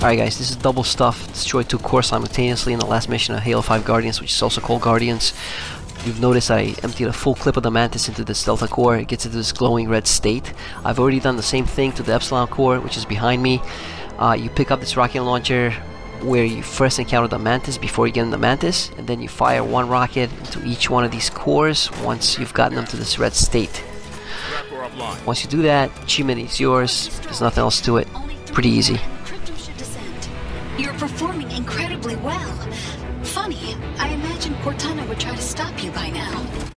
Alright guys, this is Double Stuff. Destroy two cores simultaneously in the last mission of Halo 5 Guardians, which is also called Guardians. You've noticed I emptied a full clip of the Mantis into this Delta Core. It gets into this glowing red state. I've already done the same thing to the Epsilon Core, which is behind me. You pick up this rocket launcher where you first encounter the Mantis before you get in the Mantis, and then you fire one rocket into each one of these cores once you've gotten them to this red state. Once you do that, achievement is yours. There's nothing else to it. Pretty easy. You're performing incredibly well. Funny, I imagine Cortana would try to stop you by now.